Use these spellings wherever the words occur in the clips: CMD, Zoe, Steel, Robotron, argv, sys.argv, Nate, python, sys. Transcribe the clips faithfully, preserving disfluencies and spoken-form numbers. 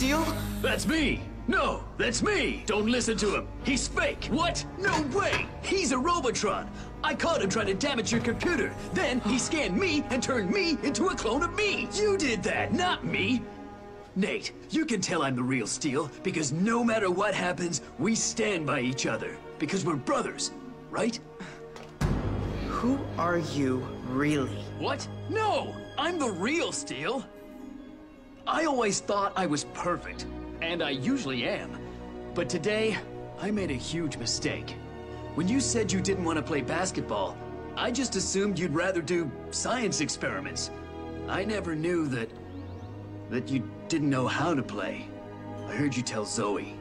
Steel? That's me! No, that's me! Don't listen to him! He's fake! What? No way! He's a Robotron! I caught him trying to damage your computer! Then he scanned me and turned me into a clone of me! You did that, not me! Nate, you can tell I'm the real Steel, because no matter what happens, we stand by each other. Because we're brothers, right? Who are you, really? What? No! I'm the real Steel! I always thought I was perfect, and I usually am. But today, I made a huge mistake. When you said you didn't want to play basketball, I just assumed you'd rather do science experiments. I never knew that... that you didn't know how to play. I heard you tell Zoe.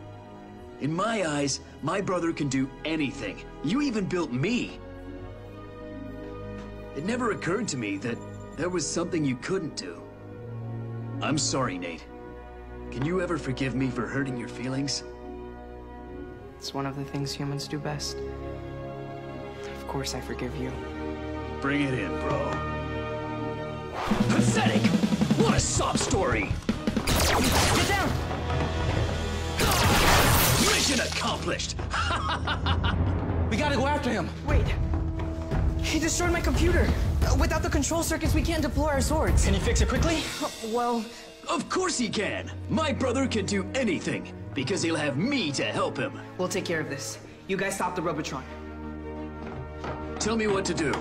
In my eyes, my brother can do anything. You even built me. It never occurred to me that there was something you couldn't do. I'm sorry, Nate. Can you ever forgive me for hurting your feelings? It's one of the things humans do best. Of course I forgive you. Bring it in, bro. Pathetic! What a sob story! Get down! Mission accomplished! We gotta go after him! Wait! He destroyed my computer! Without the control circuits, we can't deploy our swords. Can he fix it quickly? Well... Of course he can! My brother can do anything, because he'll have me to help him. We'll take care of this. You guys stop the Robotron. Tell me what to do.